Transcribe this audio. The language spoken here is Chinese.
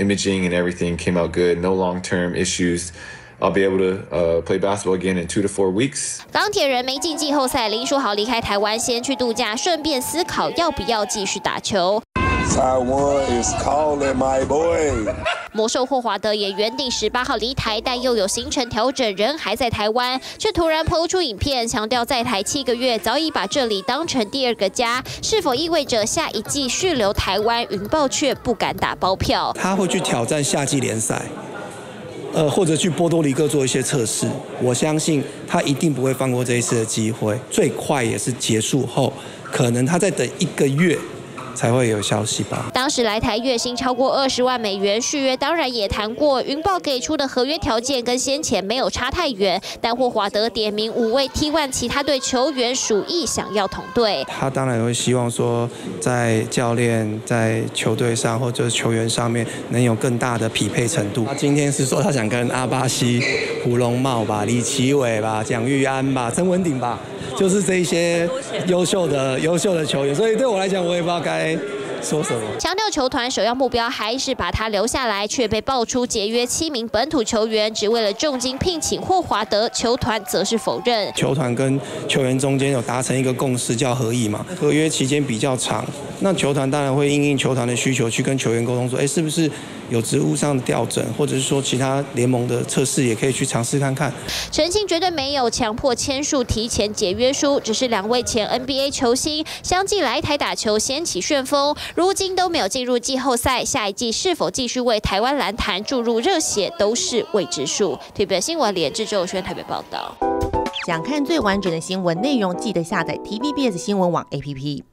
imaging and everything came out good, no long-term issues. I'll be able to play basketball again in 2 to 4 weeks. 钢铁人没进季后赛，林书豪离开台湾，先去度假，顺便思考要不要继续打球。 Taiwan is calling my boy。魔兽霍华德也原定18号离台，但又有行程调整，人还在台湾，却突然抛出影片，强调在台7个月，早已把这里当成第二个家。是否意味着下一季续留台湾？云豹却不敢打包票，他会去挑战夏季联赛，或者去波多黎各做一些测试。我相信他一定不会放过这一次的机会，最快也是结束后，可能他再等1个月。 才会有消息吧。当时来台月薪超过20万美元，续约当然也谈过。云豹给出的合约条件跟先前没有差太远，但霍华德点名5位 T1 其他队球员属意想要同队。他当然会希望说，在教练、在球队上或者球员上面能有更大的匹配程度。他今天是说他想跟阿巴西、胡龙茂吧、李奇伟吧、蒋玉安吧、曾文鼎吧。 就是这一些优秀的球员，所以对我来讲，我也不知道该说什么。强调球团首要目标还是把他留下来，却被爆出解约7名本土球员，只为了重金聘请霍华德。球团则是否认。球团跟球员中间有达成一个共识，叫合意嘛。合约期间比较长，那球团当然会因应球团的需求去跟球员沟通，说，是不是？ 有职务上的调整，或者是说其他联盟的测试，也可以去尝试看看。陈信绝对没有强迫签署提前解约书，只是2位前 NBA 球星相继来台打球，掀起旋风。如今都没有进入季后赛，下一季是否继续为台湾篮坛注入热血，都是未知数。TVBS新闻连志周宣台北报道。想看最完整的新闻内容，记得下载 TVBS 新闻网 APP。